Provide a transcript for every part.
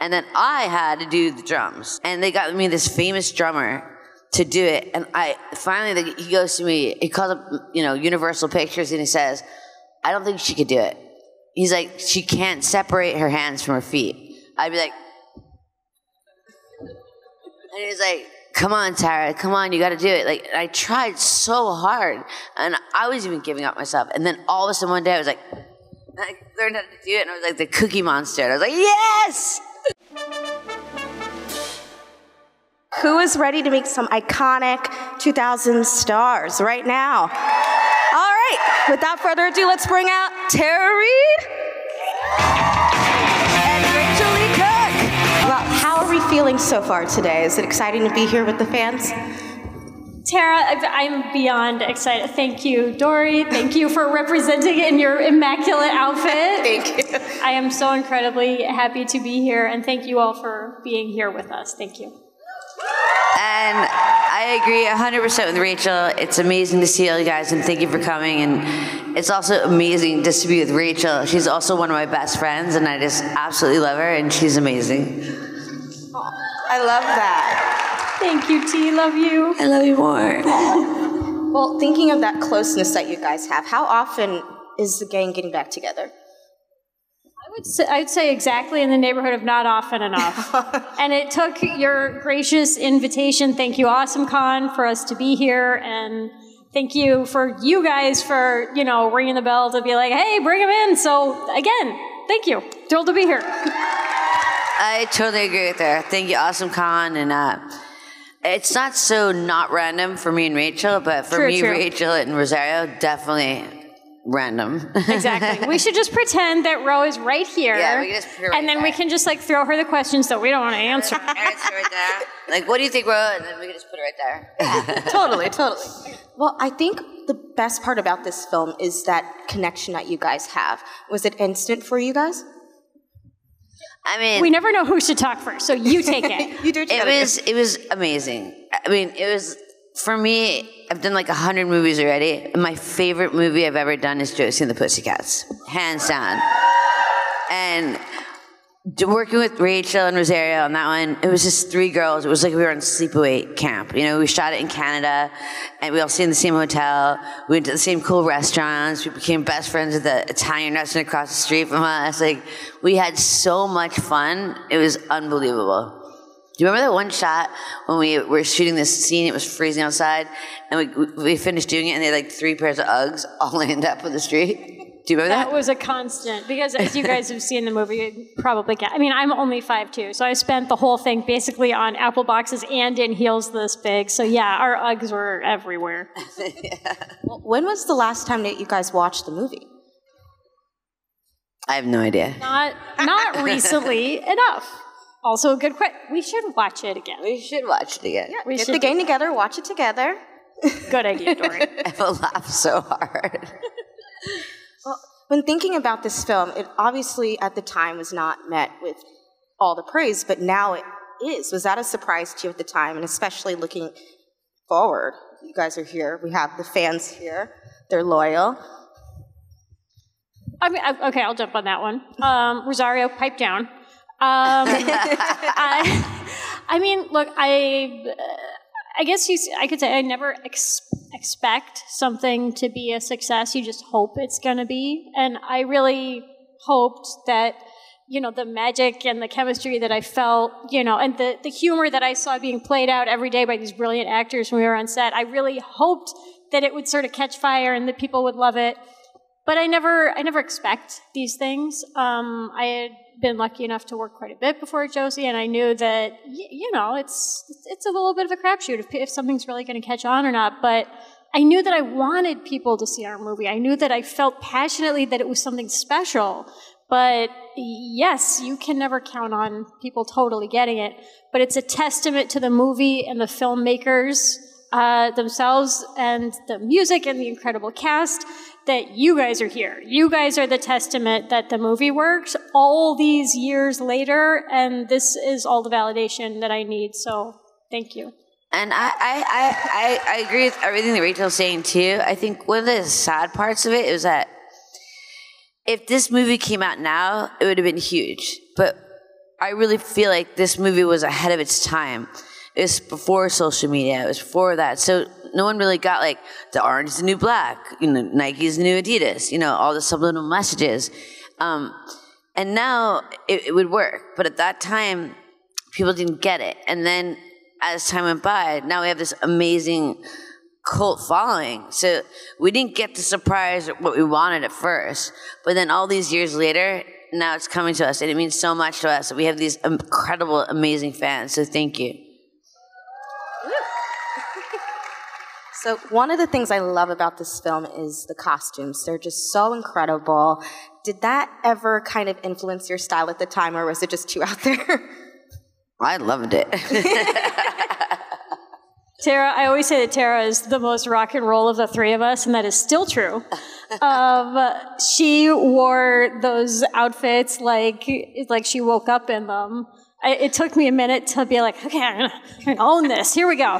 And then I had to do the drums. And they got me this famous drummer to do it. And I finally, he goes to me, he calls up, you know, Universal Pictures, and he says, I don't think she could do it. He's like, she can't separate her hands from her feet. I'd be like, and he was like, come on, Tara, come on, you got to do it. Like, and I tried so hard, and I was even giving up myself. And then all of a sudden one day I was like, I learned how to do it, and I was like the Cookie Monster. And I was like, yes! Who is ready to make some iconic 2000 stars right now? All right, without further ado, let's bring out Tara Reid and Rachael Leigh Cook. Well, how are we feeling so far today? Is it exciting to be here with the fans? Tara, I'm beyond excited. Thank you, Dory. Thank you for representing in your immaculate outfit. Thank you. I am so incredibly happy to be here, and thank you all for being here with us. Thank you. And I agree 100% with Rachael. It's amazing to see all you guys, and thank you for coming. And it's also amazing just to be with Rachael. She's also one of my best friends, and I just absolutely love her, and she's amazing. I love that. Thank you, T. Love you. I love you more. Well, thinking of that closeness that you guys have, how often is the gang getting back together? I'd say exactly in the neighborhood of not often enough. And it took your gracious invitation. Thank you, AwesomeCon, for us to be here. And thank you for you guys for, you know, ringing the bell to be like, hey, bring them in. So, again, thank you. Thrilled to be here. I totally agree with her. Thank you, AwesomeCon. And, it's not so not random for me and Rachael, but for me, Rachael, and Rosario, definitely random. Exactly. We should just pretend that Ro is right here. Yeah, we can just put her right there. We can just like throw her the questions that we don't want to answer. Right there. Like, what do you think, Ro? And then we can just put it right there. Totally, totally. Well, I think the best part about this film is that connection that you guys have. Was it instant for you guys? I mean, we never know who should talk first, so you take it. You do. It was amazing. I mean, it was, for me, I've done like 100 movies already. My favorite movie I've ever done is Josie and the Pussycats, hands down. And working with Rachael and Rosario on that one, it was just three girls. It was like we were on sleepaway camp. You know, we shot it in Canada, and we all stayed in the same hotel. We went to the same cool restaurants. We became best friends at the Italian restaurant across the street from us. Like, we had so much fun. It was unbelievable. Do you remember that one shot when we were shooting this scene? It was freezing outside, and we finished doing it, and they had like three pairs of Uggs all lined up on the street. Do you remember that? That was a constant, because as you guys have seen the movie, you probably can't. I mean, I'm only 5'2", so I spent the whole thing basically on apple boxes and in heels this big. So yeah, our Uggs were everywhere. Yeah. Well, when was the last time that you guys watched the movie? I have no idea. Not recently enough. Also a good question. We should watch it again. We should watch it again. Yeah, get the gang together, watch it together. Good idea, Dory. I will laugh so hard. Well, when thinking about this film, it obviously at the time was not met with all the praise, but now it is. Was that a surprise to you at the time? And especially looking forward, you guys are here. We have the fans here. They're loyal. I mean, okay, I'll jump on that one. Rosario, pipe down. I mean, look, I guess I could say I never expect something to be a success. You just hope it's going to be. And I really hoped that, you know, the magic and the chemistry that I felt, you know, and the humor that I saw being played out every day by these brilliant actors when we were on set, I really hoped that it would sort of catch fire and that people would love it. But I never expect these things. I had been lucky enough to work quite a bit before Josie, and I knew that, you know, it's a little bit of a crapshoot if something's really going to catch on or not. But I knew that I wanted people to see our movie. I knew that I felt passionately that it was something special. But yes, you can never count on people totally getting it. But it's a testament to the movie and the filmmakers themselves and the music and the incredible cast that you guys are here. You guys are the testament that the movie works all these years later, and this is all the validation that I need, so thank you. And I agree with everything that Rachael's saying too. I think one of the sad parts of it is that if this movie came out now, it would have been huge, but I really feel like this movie was ahead of its time. It's before social media. It was before that. So no one really got, like, the orange is the new black, you know, Nike's the new Adidas, you know, all the subliminal messages. And now it would work. But at that time, people didn't get it. And then as time went by, now we have this amazing cult following. So we didn't get the surprise what we wanted at first. But then all these years later, now it's coming to us. And it means so much to us. We have these incredible, amazing fans. So thank you. So one of the things I love about this film is the costumes. They're just so incredible. Did that ever kind of influence your style at the time, or was it just you out there? I loved it. Tara, I always say that Tara is the most rock and roll of the three of us, and that is still true. She wore those outfits like she woke up in them. It took me a minute to be like, okay, I'm gonna own this. Here we go.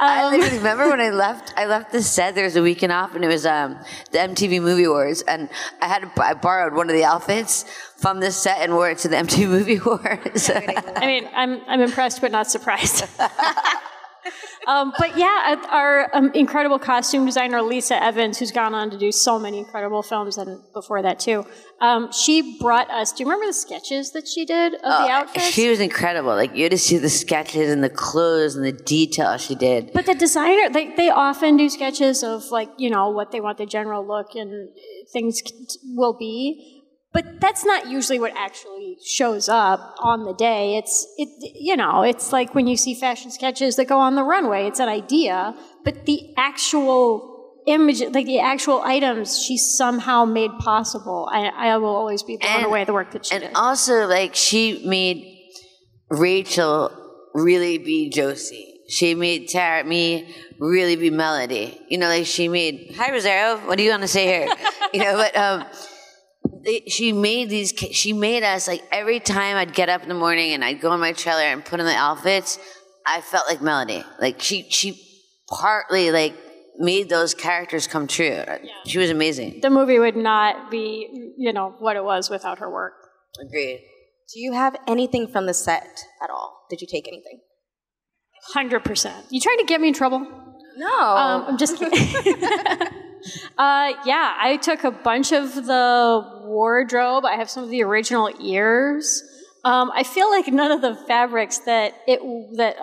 I remember when I left the set. There was a weekend off, and it was the MTV Movie Awards, and I borrowed one of the outfits from this set and wore it to the MTV Movie Awards. I mean, I'm impressed but not surprised. But yeah, our incredible costume designer Lisa Evans, who's gone on to do so many incredible films, and before that too, she brought us. Do you remember the sketches that she did of the outfits? She was incredible. Like, you had to see the sketches and the clothes and the detail she did. But the designer, they often do sketches of, like, you know, what they want the general look and things will be. But that's not usually what actually shows up on the day. You know, it's like when you see fashion sketches that go on the runway. It's an idea, but the actual image, like the actual items, she somehow made possible. I will always be blown away at the work that she did. And also, like, she made Rachael really be Josie. She made Tara and me really be Melody. You know, like, she made, hi Rosario, what do you want to say here? You know, but she made us, like, every time I'd get up in the morning and I'd go in my trailer and put on the outfits, I felt like Melody. Like, she partly, like, made those characters come true. Yeah. She was amazing. The movie would not be, you know, what it was without her work. Agreed. Do you have anything from the set at all? Did you take anything? 100%. You trying to get me in trouble? No. I'm just kidding. Yeah, I took a bunch of the wardrobe. I have some of the original ears. I feel like none of the fabrics that a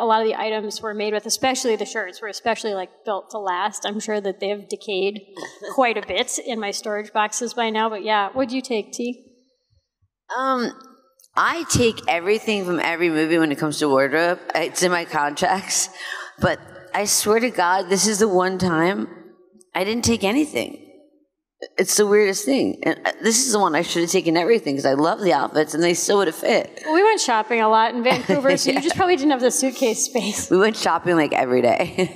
lot of the items were made with, especially the shirts, were especially, like, built to last. I'm sure that they have decayed quite a bit in my storage boxes by now. But yeah, what'd you take, T? I take everything from every movie when it comes to wardrobe. It's in my contracts. But I swear to God, this is the one time I didn't take anything. It's the weirdest thing. And this is the one I should have taken everything, because I love the outfits and they still would have fit. Well, we went shopping a lot in Vancouver, so yeah. You just probably didn't have the suitcase space. We went shopping, like, every day.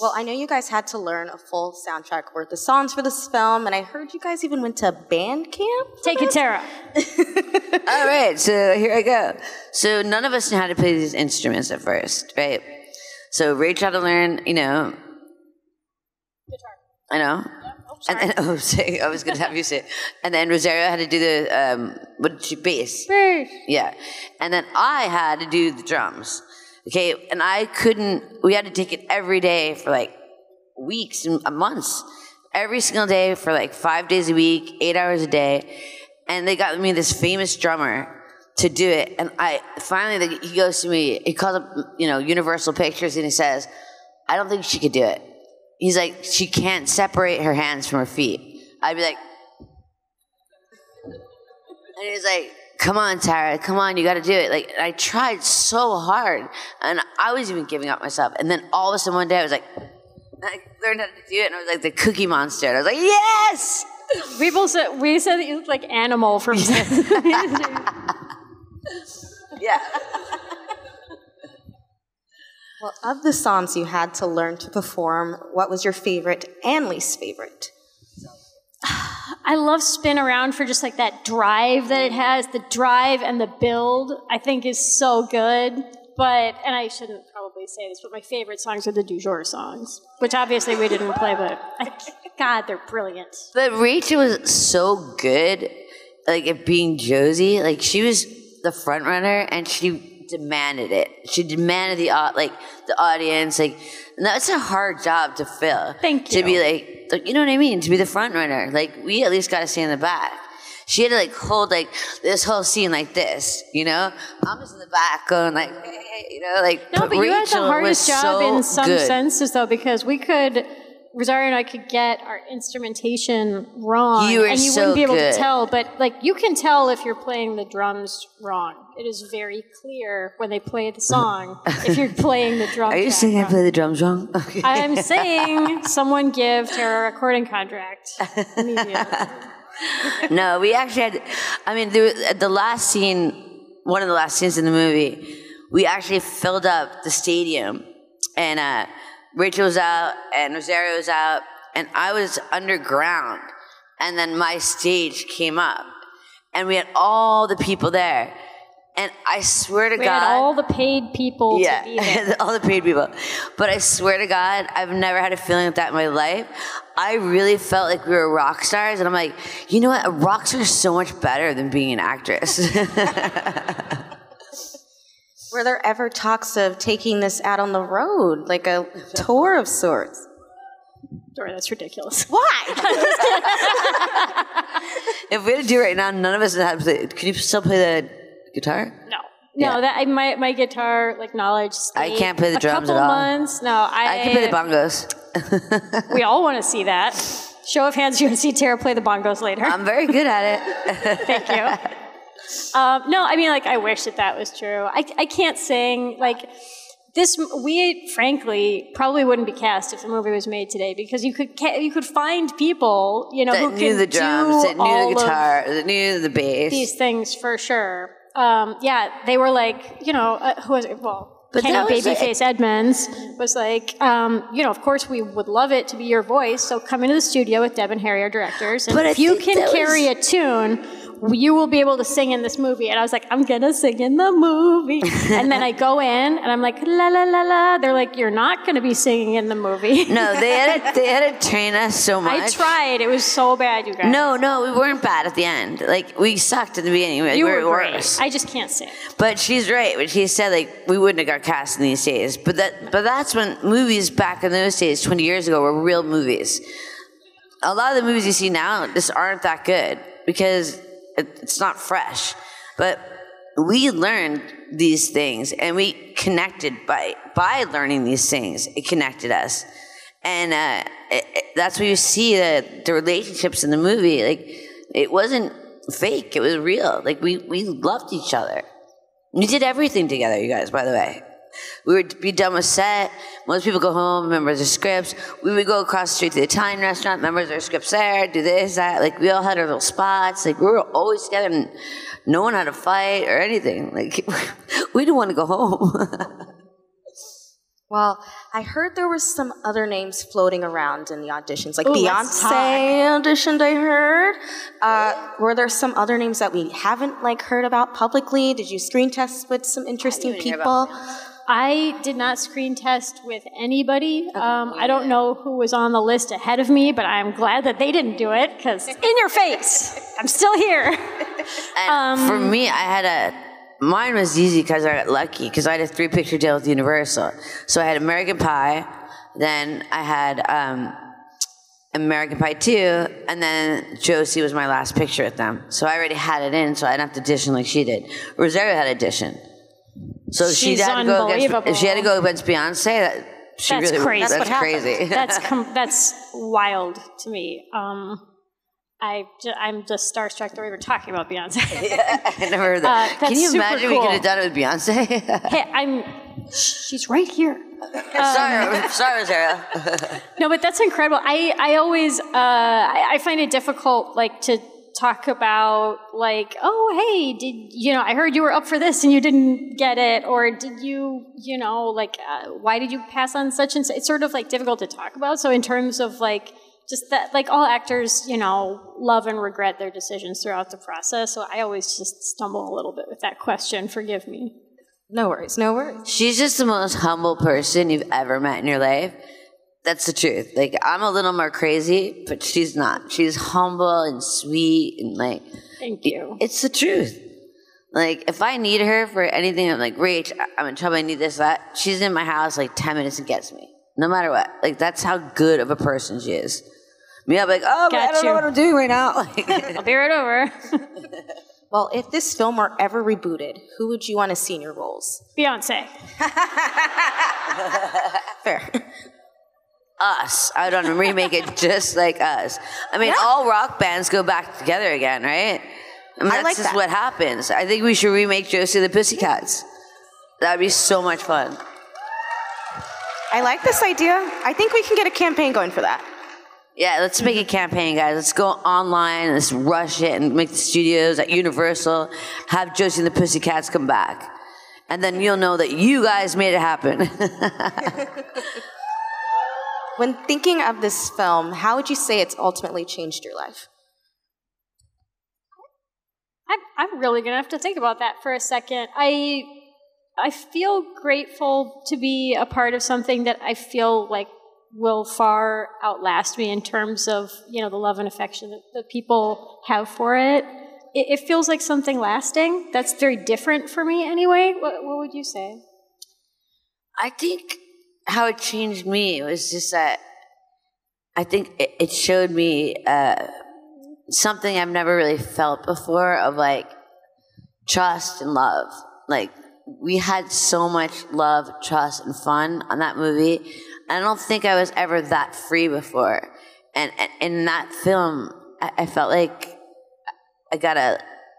Well, I know you guys had to learn a full soundtrack worth of songs for this film, and I heard you guys even went to band camp. Take it, Tara. All right, so here I go. So none of us knew how to play these instruments at first, right? So Rachel had to learn, you know, I know. Yeah. Oh, and then, oh, sorry, I was going to have you say it. And then Rosario had to do the, what did she, bass? Bass. Yeah. And then I had to do the drums. Okay. And I couldn't, we had to take it every day for, like, weeks and months. Every single day for, like, 5 days a week, 8 hours a day. And they got me this famous drummer to do it. And finally, he goes to me, he calls up, you know, Universal Pictures, and he says, I don't think she could do it. He's like, she can't separate her hands from her feet. I'd be like, and he was like, come on, Tara, come on, you got to do it. Like, I tried so hard, and I was even giving up myself. And then all of a sudden one day I was like, I learned how to do it, and I was like the Cookie Monster. And I was like, yes! We said that you looked like Animal from yeah. Well, of the songs you had to learn to perform, what was your favorite and least favorite? I love Spin Around for just, like, that drive that it has. The drive and the build, I think, is so good. But, and I shouldn't probably say this, but my favorite songs are the DuJour songs, which obviously we didn't play, but God, they're brilliant. But Rachel was so good, like, at being Josie. Like, she was the front runner, and she demanded it. She demanded the audience, and that's a hard job to fill. Thank you. To be you know what I mean? To be the front runner. We at least got to stay in the back. She had to hold this whole scene like this, you know. I'm just in the back going hey, you know, No, but Rachel, you had the hardest job in some senses though, because we could. Rosario and I could get our instrumentation wrong, and you wouldn't be able to tell. But you can tell if you're playing the drums wrong. It is very clear when they play the song if you're playing the drums. Are you saying wrong. I play the drums wrong? Okay. I'm saying someone give Tara a recording contract immediately. No, we actually had. I mean, the last scene, one of the last scenes in the movie, we actually filled up the stadium, and. Rachel was out, and Rosario was out, and I was underground, and then my stage came up, and we had all the people there, and I swear to God. We had all the paid people to be there. All the paid people. But I swear to God, I've never had a feeling like that in my life. I really felt like we were rock stars, and I'm like, you know what? A rock star is so much better than being an actress. Were there ever talks of taking this out on the road, like a tour of sorts? Dora, that's ridiculous. Why? If we had to do it right now, none of us would have to play. Can you still play the guitar? No. Yeah. No, my guitar knowledge. I can't play the drums at all. I can play the bongos. We all want to see that. Show of hands, you want to see Tara play the bongos later. I'm very good at it. Thank you. No, I mean, I wish that was true. I can't sing, this, we, frankly, probably wouldn't be cast if the movie was made today, because you could find people, who knew the drums, that knew the guitar, that knew the bass. These things, for sure. They were who was it? Well... But Babyface Edmonds was of course we would love it to be your voice, so come into the studio with Deb and Harry, our directors, and if you can carry a tune, you will be able to sing in this movie. And I was like, I'm going to sing in the movie. And then I go in, and I'm like, la, la, la, la. They're like, you're not going to be singing in the movie. No, they had to train us so much. I tried. It was so bad, you guys. No, we weren't bad at the end. We sucked at the beginning. You were worse. I just can't sing. But she's right. When she said, we wouldn't have got cast in these days, but that's when movies back in those days 20 years ago were real movies. A lot of the movies you see now just aren't that good because it's not fresh, but we learned these things and we connected by learning these things. It connected us, and that's where you see the relationships in the movie. It wasn't fake, it was real. We loved each other. We did everything together, you guys, by the way. We would be done with set. Most people go home, memorize their scripts. We would go across the street to the Italian restaurant, memorize their scripts there, do this, that. We all had our little spots. We were always together, and no one had to fight or anything. We didn't want to go home. Well, I heard there were some other names floating around in the auditions, Beyoncé auditioned, I heard. Were there some other names that we haven't heard about publicly? Did you screen test with some interesting people? I did not screen test with anybody. I don't know who was on the list ahead of me, but I'm glad that they didn't do it, because in your face, I'm still here. And for me, mine was easy because I got lucky, because I had a 3-picture deal with Universal. So I had American Pie, then I had American Pie 2, and then Josie was my last picture with them. So I already had it in, so I didn't have to audition like she did. Rosario had audition. So she had to go against Beyonce. That's really crazy. That's crazy. That's wild to me. I'm just starstruck that we were talking about Beyonce. Yeah, I never heard that. Can you imagine we could have done it with Beyonce? Hey, she's right here. Sorry, Sarah. No, but that's incredible. I always, I find it difficult, to talk about, oh, hey, I heard you were up for this and you didn't get it, or did you, why did you pass on such and such? It's sort of, difficult to talk about. So in terms of, just that, all actors, love and regret their decisions throughout the process. So I always just stumble a little bit with that question. Forgive me. No worries, no worries. She's just the most humble person you've ever met in your life. That's the truth. I'm a little more crazy, but she's not. She's humble and sweet and Thank you. It's the truth. Like, if I need her for anything, I'm like, Rach, I'm in trouble, I need this, that. She's in my house, like, 10 minutes and gets me. No matter what. Like, that's how good of a person she is. Me, I'm like, oh, man, I don't know what I'm doing right now. Like, I'll be right over. Well, if this film were ever rebooted, who would you want to see in your roles? Beyoncé. Fair. Us. I would want to remake it just like Us. I mean, all rock bands go back together again, right? I mean, that's like just what happens. I think we should remake Josie and the Pussycats. That would be so much fun. I like this idea. I think we can get a campaign going for that. Yeah, let's make a campaign, guys. Let's go online, let's rush it and make the studios at Universal, have Josie and the Pussycats come back. And then you'll know that you guys made it happen. When thinking of this film, how would you say it's ultimately changed your life? I'm really going to have to think about that for a second. I feel grateful to be a part of something that I feel like will far outlast me in terms of, you know, the love and affection that the people have for it. It feels like something lasting. That's very different for me anyway. What would you say? I think how it changed me was just that I think it showed me something I've never really felt before of, like, trust and love. Like, we had so much love, trust, and fun on that movie. I don't think I was ever that free before. And in that film, I felt like I got to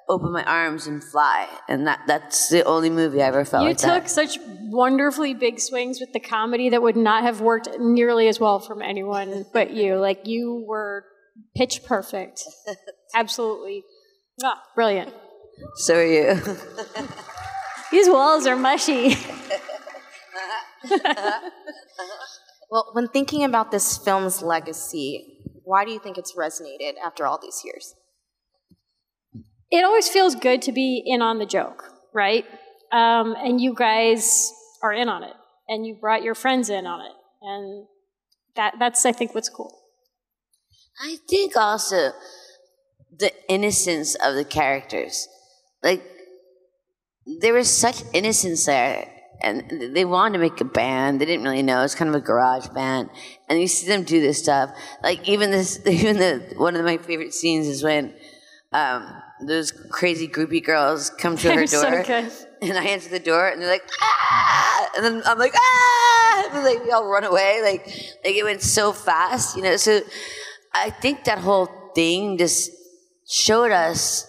open my arms and fly. And that's the only movie I ever felt like that. You took such wonderfully big swings with the comedy that would not have worked nearly as well from anyone but you. Like, you were pitch perfect. Absolutely. Ah, brilliant. So are you. These walls are mushy. Well, when thinking about this film's legacy, why do you think it's resonated after all these years? It always feels good to be in on the joke, right? And you guys are in on it, and you brought your friends in on it, and that's, I think, what's cool. I think also the innocence of the characters. Like, there was such innocence there, and they wanted to make a band. They didn't really know. It was kind of a garage band, and you see them do this stuff. Like, one of my favorite scenes is when those crazy groupie girls come to her door, and I answer the door, and they're like, ah! And then I'm like, ah! And like, we all run away. Like it went so fast, you know. So I think that whole thing just showed us,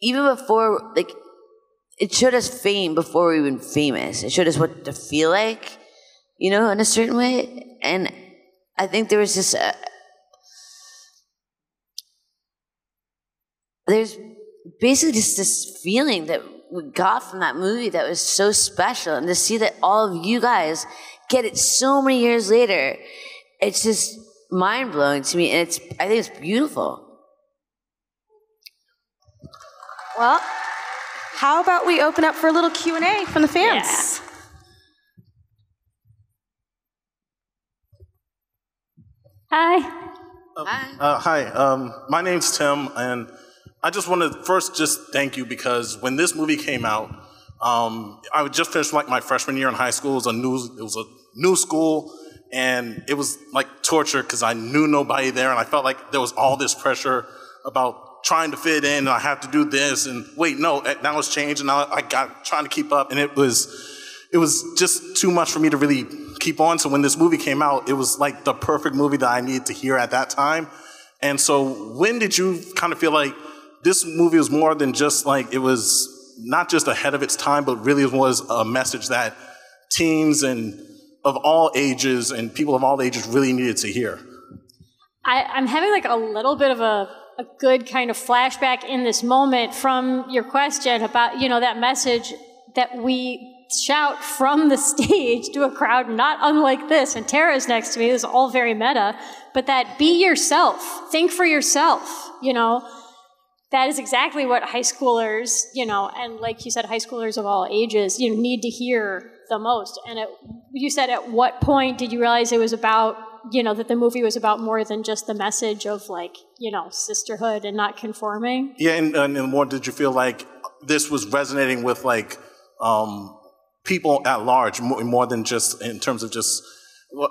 even before, like, it showed us fame before we were even famous. It showed us what to feel like, you know, in a certain way. And I think there was just there's basically just this feeling that we got from that movie that was so special. And to see that all of you guys get it so many years later, it's just mind-blowing to me. And I think it's beautiful. Well, how about we open up for a little Q&A from the fans? Yeah. Hi. Hi. My name's Tim, and I just want to first just thank you, because when this movie came out, I just finished like my freshman year in high school. It was a new school, and it was like torture because I knew nobody there, and I felt like there was all this pressure about trying to fit in, and I have to do this, and wait, no, now it's changed, and now I got trying to keep up, and it was just too much for me to really keep on. So when this movie came out, it was like the perfect movie that I needed to hear at that time. And so when did you kind of feel like this movie was more than just like, it was not just ahead of its time, but really was a message that teens and of all ages and people of all ages really needed to hear? I'm having like a little bit of a good kind of flashback in this moment from your question about, you know, that message that we shout from the stage to a crowd not unlike this, and Tara's next to me, this is all very meta, but that be yourself, think for yourself, you know, that is exactly what high schoolers, you know, and like you said, high schoolers of all ages, you know, need to hear the most. And you said, at what point did you realize it was about, you know, that the movie was about more than just the message of, like, you know, sisterhood and not conforming? Yeah, and more, did you feel like this was resonating with like people at large more than just in terms of just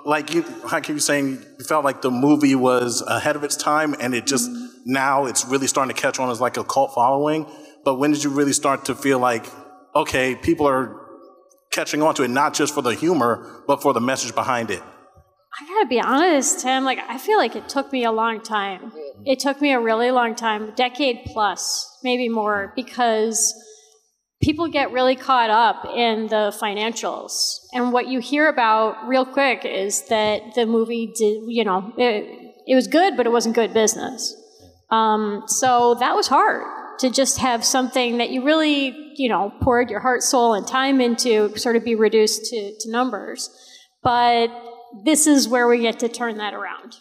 like you. I keep saying you felt like the movie was ahead of its time, and it just now it's really starting to catch on as like a cult following. But when did you really start to feel like, okay, people are catching on to it, not just for the humor, but for the message behind it? I gotta be honest, Tim, like, I feel like it took me a long time. It took me a really long time, decade plus, maybe more, because people get really caught up in the financials. And what you hear about real quick is that the movie did, you know, it was good, but it wasn't good business. So that was hard, to just have something that you really, you know, poured your heart, soul, and time into sort of be reduced to numbers. But this is where we get to turn that around.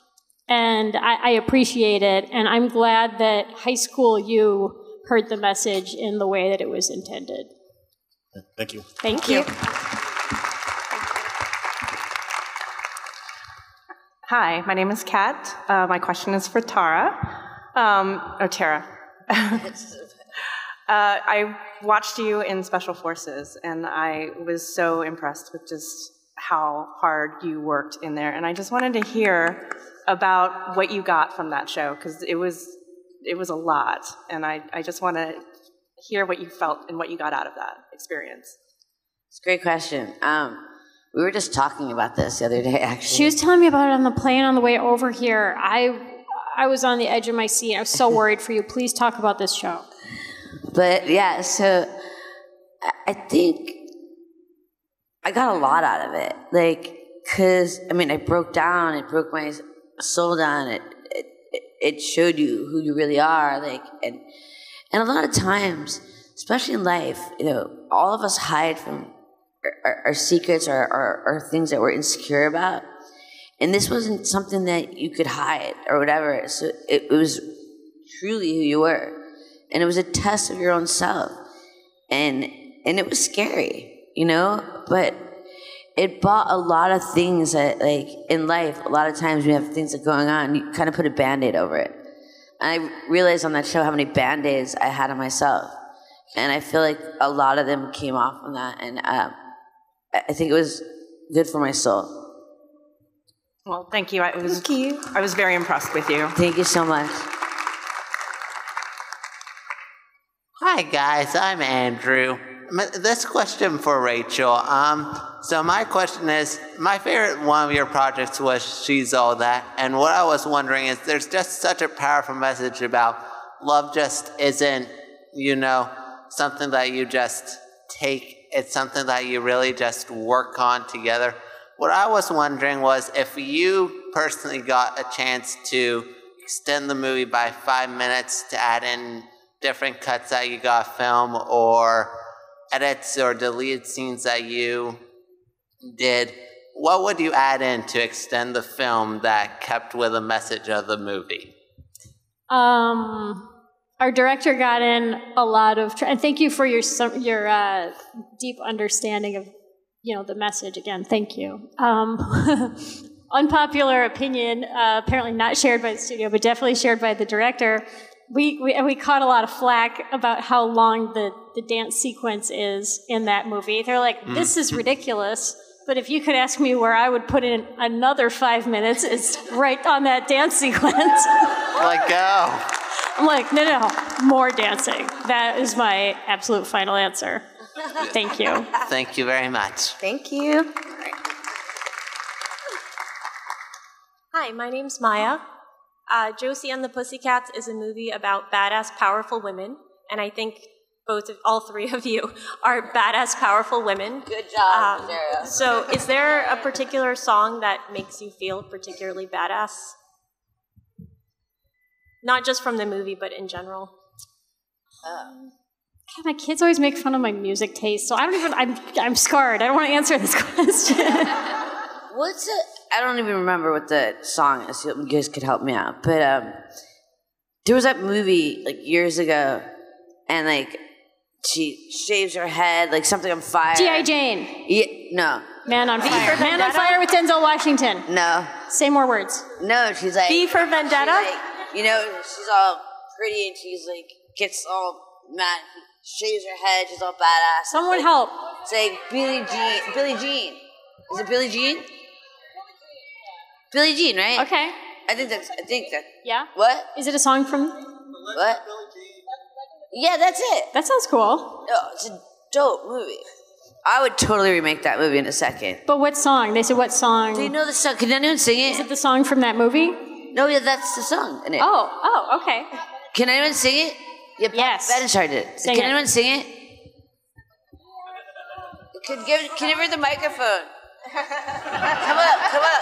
And I appreciate it, and I'm glad that high school you heard the message in the way that it was intended. Thank you. Thank you. Hi, my name is Kat. My question is for Tara, or Tara. I watched you in Special Forces, and I was so impressed with just how hard you worked in there. And I just wanted to hear about what you got from that show, because it was a lot. And I just want to hear what you felt and what you got out of that experience. It's a great question. We were just talking about this the other day, actually. She was telling me about it on the plane on the way over here. I was on the edge of my seat. I was so worried for you. Please talk about this show. But yeah, so I think I got a lot out of it. Like, cause I mean, I broke down. It broke my soul down. It showed you who you really are. Like, and a lot of times, especially in life, you know, all of us hide from our secrets or our things that we're insecure about. And this wasn't something that you could hide or whatever. So it was truly who you were. And it was a test of your own self. And it was scary, you know? But it brought a lot of things that, like, in life, a lot of times we have things that are going on, and you kind of put a Band-Aid over it. And I realized on that show how many Band-Aids I had on myself. And I feel like a lot of them came off on that. And I think it was good for my soul. Well, thank you. I was very impressed with you. Thank you so much. Hi, guys. I'm Andrew. This question for Rachael. So my question is, my favorite one of your projects was She's All That. And what I was wondering is, there's just such a powerful message about love just isn't, you know, something that you just take. It's something that you really just work on together. What I was wondering was if you personally got a chance to extend the movie by 5 minutes to add in different cuts that you got film or edits or deleted scenes that you did, what would you add in to extend the film that kept with the message of the movie? Our director got in a lot of, and thank you for your deep understanding of, you know, the message again, thank you. Unpopular opinion, apparently not shared by the studio, but definitely shared by the director. We caught a lot of flack about how long the dance sequence is in that movie. They're like, this is ridiculous, but if you could ask me where I would put in another 5 minutes, it's right on that dance sequence. Let go. I'm like, no, no, more dancing. That is my absolute final answer. Thank you. Thank you very much. Thank you. Hi, my name's Maya. Josie and the Pussycats is a movie about badass, powerful women, and I think all three of you are badass, powerful women. Good job, Sarah. So is there a particular song that makes you feel particularly badass? Not just from the movie, but in general. God, my kids always make fun of my music taste, so I don't even, I'm scarred. I don't want to answer this question. What's it? I don't even remember what the song is. You guys could help me out. But there was that movie, like, years ago, and, like, she shaves her head, like, something on fire. G.I. Jane. Yeah, no. Man on Fire. Man on Fire with Denzel Washington. No. Say more words. No, she's like... V for Vendetta? She's like, you know, she's all pretty, and she's like, gets all mad. shaves her head. She's all badass. Someone like, help. It's like Billie Jean. Billie Jean. Is it Billie Jean? Billie Jean, right? Okay. I think that. Yeah? What? Is it a song from? What? Yeah, that's it. That sounds cool. No, it's a dope movie. I would totally remake that movie in a second. But what song? They said what song? Do you know the song? Can anyone sing it? Is it the song from that movie? No, yeah, that's the song in it. Oh, okay. Can anyone sing it? Yeah, yes. Pat Benatar did it. Can anyone sing it? Can you give her the microphone? Come up.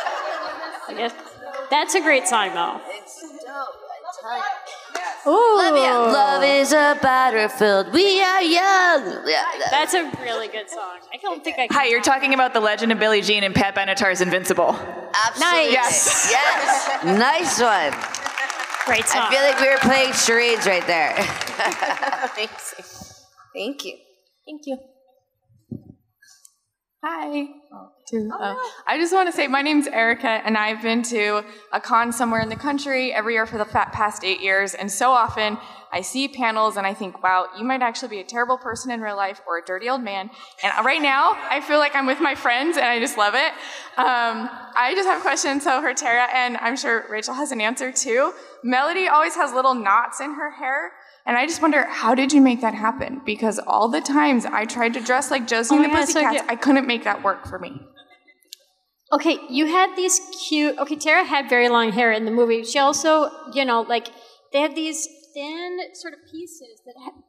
I guess. That's a great song, though. It's dope. Yes. Love is a battlefield. We are young. Yeah, that's a really good song. I don't think I can. Hi, you're talking about The Legend of Billie Jean and Pat Benatar's Invincible. Absolutely. Nice. Yes. Nice one. Great song. I feel like we were playing charades right there. Amazing. Thank you. Thank you. Hi. I just want to say my name's Erica, and I've been to a con somewhere in the country every year for the past 8 years, and so often I see panels and I think, wow, you might actually be a terrible person in real life or a dirty old man, and right now I feel like I'm with my friends and I just love it. I just have a question, so for Tara, and I'm sure Rachael has an answer too, Melody always has little knots in her hair. And I just wonder, how did you make that happen? Because all the times I tried to dress like Josie and the Pussycats, I couldn't make that work for me. Okay, you had these cute... Okay, Tara had very long hair in the movie. She also, you know, like, they had these thin sort of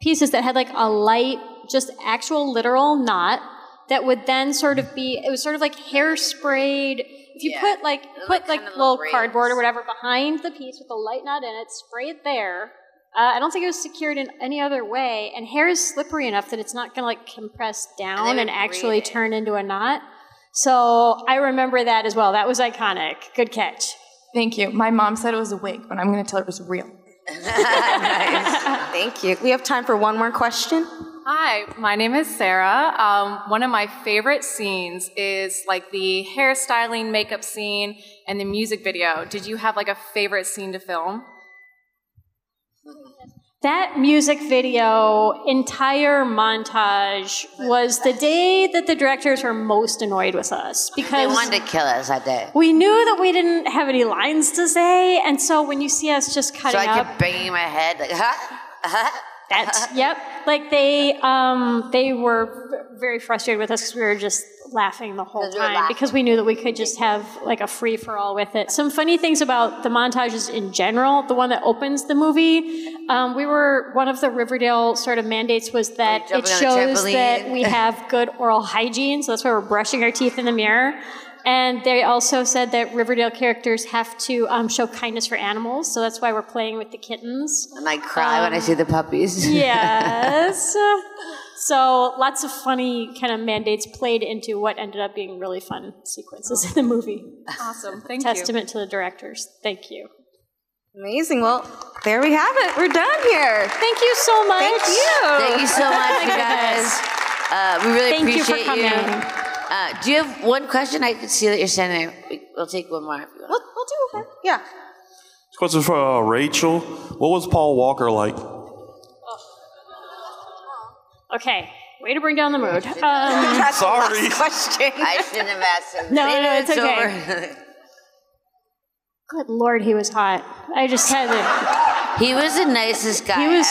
pieces that had, like, a light, just actual literal knot that would then sort of be... It was sort of like hair-sprayed... If you put little cardboard or whatever behind the piece with a light knot in it, spray it there... I don't think it was secured in any other way, and hair is slippery enough that it's not going to like compress down and actually turn into a knot. So I remember that as well. That was iconic. Good catch. Thank you. My mom said it was a wig, but I'm going to tell her it was real. Nice. Thank you. We have time for one more question. Hi, my name is Sarah. One of my favorite scenes is like the hairstyling, makeup scene, and the music video. Did you have like a favorite scene to film? That music video entire montage was the day that the directors were most annoyed with us because they wanted to kill us that day. We knew that we didn't have any lines to say, and so when you see us just cutting up, I kept banging my head like like they were very frustrated with us because we were just laughing the whole time because we knew that we could just have like a free-for-all with it. Some funny things about the montages in general, the one that opens the movie, one of the Riverdale sort of mandates was that it shows that we have good oral hygiene, so that's why we're brushing our teeth in the mirror. And they also said that Riverdale characters have to show kindness for animals, so that's why we're playing with the kittens. And I cry when I see the puppies. Yes. So lots of funny kind of mandates played into what ended up being really fun sequences in the movie. Awesome. Testament to the directors. Thank you. Amazing. Well, there we have it. We're done here. Thank you so much. Thank you so much, you guys. We really appreciate you. Thank you for coming. Do you have one question? I can see that you're sending. We'll take one more if you want. We'll do one. Yeah. This question is for Rachael. What was Paul Walker like? Oh. Okay. Way to bring down the mood. Sorry. Question. I shouldn't have asked him. No, it's okay. Over. Good Lord, he was hot. I just had to. He was the nicest guy ever.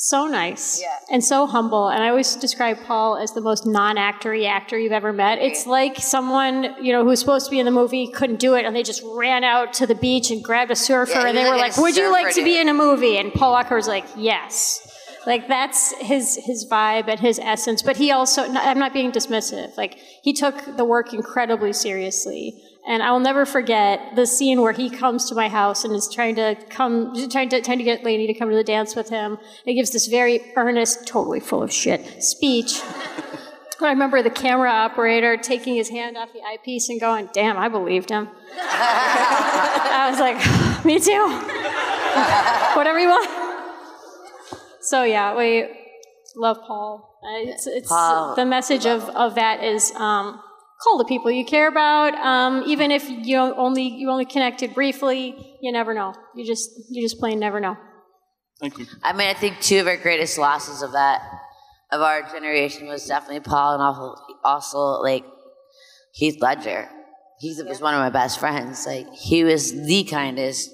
So nice and so humble. And I always describe Paul as the most non-actory actor you've ever met. It's like someone, you know, who's supposed to be in the movie, couldn't do it, and they just ran out to the beach and grabbed a surfer and they were like, would you like to be in a movie? And Paul Walker was like, yes. Like, that's his vibe and his essence. But he also, I'm not being dismissive, like, he took the work incredibly seriously. And I will never forget the scene where he comes to my house and is trying to get Lainey to come to the dance with him. And he gives this very earnest, totally full of shit speech. I remember the camera operator taking his hand off the eyepiece and going, damn, I believed him. I was like, me too. Whatever you want. So yeah, we love Paul. It's Paul. The message of that is... call the people you care about, even if you only connected briefly. You never know. You just plain never know. Thank you. I mean, I think two of our greatest losses of that, of our generation, was definitely Paul and also like Heath Ledger. Heath was one of my best friends. Like, he was the kindest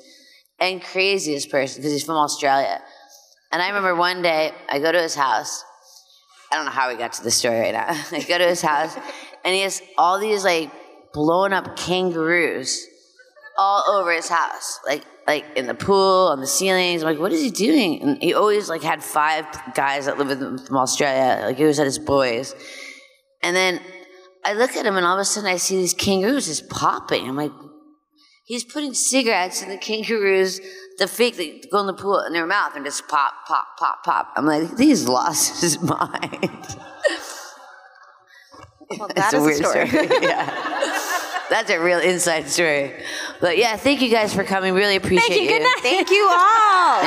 and craziest person because he's from Australia. And I remember one day I go to his house. I don't know how we got to this story right now. I go to his house, and he has all these like blown up kangaroos all over his house, like in the pool, on the ceilings. I'm like, what is he doing? And he always like had five guys that live with him from Australia. Like, he always had his boys. And then I look at him, and all of a sudden I see these kangaroos just popping. I'm like, he's putting cigarettes in the kangaroos, the fake, they go in the pool, in their mouth, and just pop, pop, pop, pop. I'm like, he's lost his mind. Well, that's a weird story. Yeah. That's a real inside story. But yeah, thank you guys for coming. Really appreciate you. Thank you. Good night. Thank you all.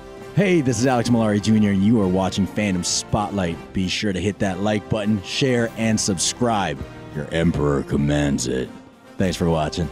Yeah. Hey, this is Alex Malari Jr., and you are watching Fandom Spotlight. Be sure to hit that like button, share, and subscribe. Your emperor commands it. Thanks for watching.